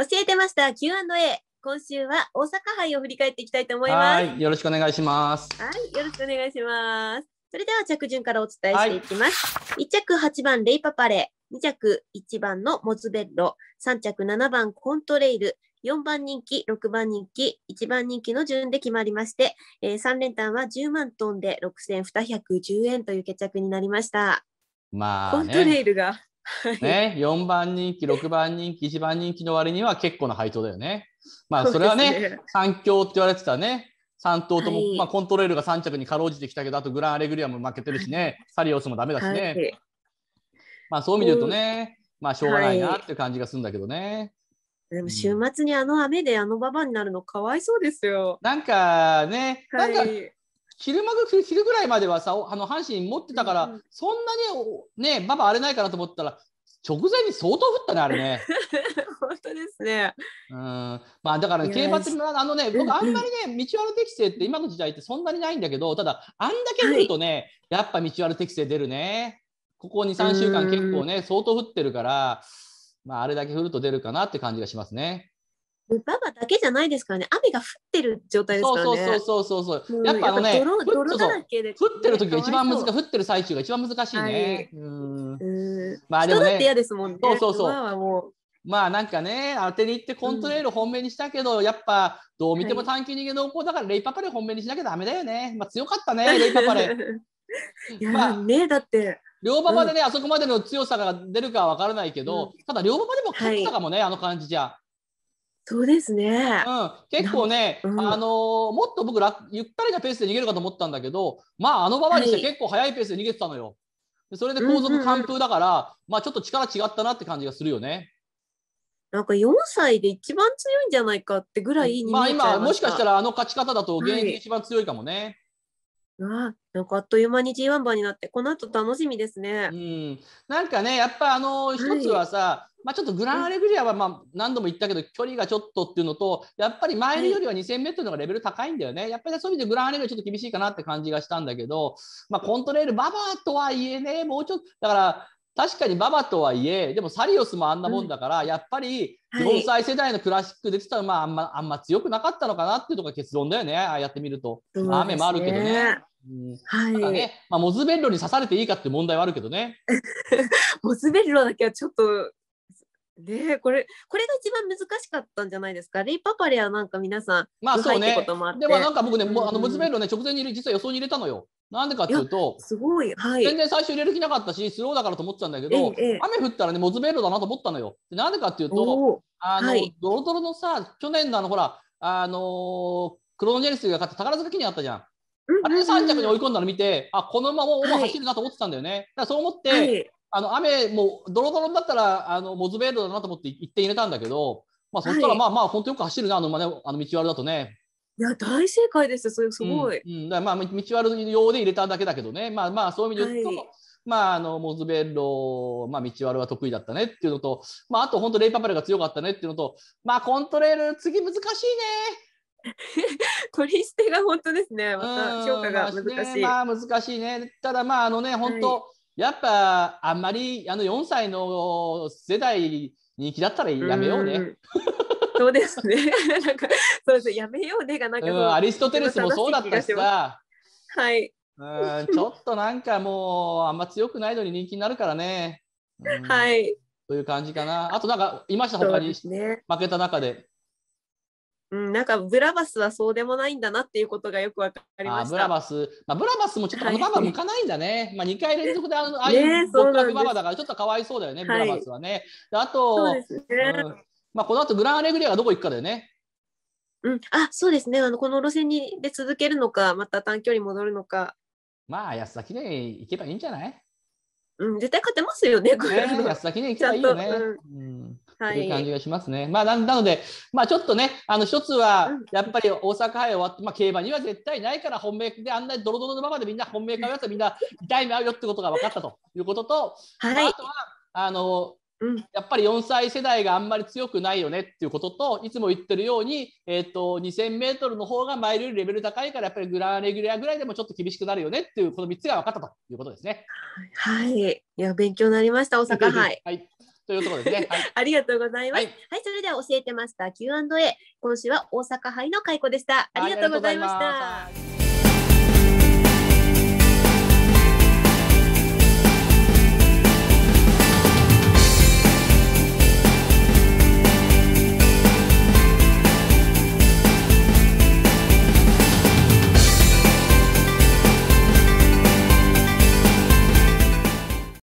教えてました Q&A、 今週は大阪杯を振り返っていきたいと思います。はい、よろしくお願いします。はい、よろしくお願いします。それでは着順からお伝えしていきます、はい、1着8番レイパパレ、2着1番のモズベッロ、3着7番コントレイル、4番人気、6番人気、1番人気の順で決まりまして、3連単は10万トンで6210円という決着になりました。まあ、ね、コントレイルが、ね、4番人気、6番人気、1番人気の割には結構な配当だよね。まあそれはね、3強って言われてたね。3頭とも、はい、まあ、コントレールが3着にかろうじてきたけど、あとグランアレグリアも負けてるしね、はい、サリオスもダメだしね、はい、まあそう見るとね、まあしょうがないなっていう感じがするんだけどね、はい、でも週末にあの雨であの馬場になるのかわいそうですよ。なんかね、はい、なんか昼ぐらいまではさ、あの阪神持ってたから、うん、そんなにね馬場荒れないかなと思ったら直前に相当降ったね、あれね。本当ですね。うん、まあだから、ね、競馬ってあのね、僕あんまりね道悪適性って今の時代ってそんなにないんだけど、ただあんだけ降るとね、はい、やっぱ道悪適性出るね。ここ2、3週間結構ね相当降ってるから、まああれだけ降ると出るかなって感じがしますね。馬場だけじゃないですからね、雨が降ってる状態ですからね。そうそうそうそう。やっぱあのね、泥だらけで、ね、降ってる時が一番難しい、降ってる最中が一番難しいね。はい、まあでもね、人だって嫌ですもんね。そうそうそう。馬はもうまあなんかね、当てに行ってコントレール本命にしたけど、うん、やっぱどう見ても短期逃げ濃厚だからレイパパレ本命にしなきゃダメだよね。まあ強かったね、レイパパレ。いや、まあ、ね、だって。両馬場でね、うん、あそこまでの強さが出るかは分からないけど、うん、ただ両馬場でも勝ったかもね、はい、あの感じじゃ。そうですね、うん、結構ね、うん、もっと僕ゆったりなペースで逃げるかと思ったんだけど、まああの馬場にして結構速いペースで逃げてたのよ。はい、それで後続完封だから、うんうんうん、まあちょっと力違ったなって感じがするよね。なんか4歳で一番強いんじゃないかってぐらいに、まあ今もしかしたらあの勝ち方だと現役一番強いかもね。はい、なんかあっという間に G1 馬になって、この後楽しみですね。うん、なんかねやっぱ一つはさ、はい、まあ、ちょっとグランアレグリアはまあ何度も言ったけど距離がちょっとっていうのと、やっぱりマイルよりは 2000m の方がレベル高いんだよね。やっぱりそういう意味でグランアレグリアちょっと厳しいかなって感じがしたんだけど、まあ、コントレール馬場とはいえね、もうちょっとだから確かに馬場とはいえ、でもサリオスもあんなもんだから、うん、やっぱり4歳世代のクラシックで出てたら、まああんま強くなかったのかなっていうのが結論だよね。ああやってみると、まあ、雨もあるけどね。うん、はい、ただね、まあ、モズベッロに刺されていいかって問題はあるけどね。モズベッロだけはちょっとね、これが一番難しかったんじゃないですか。レイパパレはなんか皆さん、まあそうね、ってこともあって、でもなんか僕ね、うん、モズベッロね直前に実は予想に入れたのよ。なんでかっていうと、すごい、はい、全然最初入れる気なかったしスローだからと思ってたんだけど、雨降ったらねモズベッロだなと思ったのよ。なんでかっていうと、はい、ドロドロのさ、去年のほらクロノジェネシスが勝って宝塚記念あったじゃん。あれで3着に追い込んだの見て、あ、このまま走るなと思ってたんだよね、はい、だからそう思って、はい、雨もドロドロだったらモズベールだなと思って1点入れたんだけど、まあ、そしたらまあまあ本当よく走るな、あの道割だとね。いや大正解ですよ、それすごい、うんうん、だまあ道割用で入れただけだけどね、まあまあそういう意味で言うと、はい、まあモズベッロ、まあ、道悪は得意だったねっていうのと、まあ、あと本当レイパパレが強かったねっていうのと、まあコントレール次難しいね。取り捨てが本当ですね。また評価が難しい、まあ、難しいね。ただまあ本当、はい、やっぱあんまり4歳の世代人気だったらやめようね。そうですね。なんかそうです、やめようねがなんか、うん、アリストテレスもそうだったしさ、はい、うん、ちょっとなんかもうあんま強くないのに人気になるからね、うん、はい、という感じかな。あとなんかいました、他に、ね、負けた中で。うん、なんかブラバスはそうでもないんだなっていうことがよく分かりました。ブラバスもちょっとあの馬場向かないんだね、はい、まあ、2回連続でああいう極楽馬場だからちょっとかわいそうだよね、はい、ブラバスはね。であと、ね、うん、まあ、このあとグランアレグリアがどこ行くかだよね、うん、あ、そうですね、この路線にで続けるのか、また短距離戻るのか、まあ安田記念行けばいいんじゃない。うん、絶対勝てますよね、これ。安田記念行けばいいよね、という感じがしますね。まあ、なので、まあ、ちょっとね、一つはやっぱり大阪杯終わって、まあ、競馬には絶対ないから本命であんなにドロドロのままでみんな本命買うやつはみんな痛い目合うよってことが分かったということと、はい、あとはうん、やっぱり4歳世代があんまり強くないよねっていうことと、いつも言ってるように、2000m の方がマイルよりレベル高いからやっぱりグランレギュラーぐらいでもちょっと厳しくなるよねっていう、この3つが分かったということですね。はい、いや勉強になりました、大阪杯。はい、とというところですね。はい、ありがとうございます。はい、はい、それでは教えてマスター Q&A、 今週は大阪杯のカイコでした。ありがとうございました。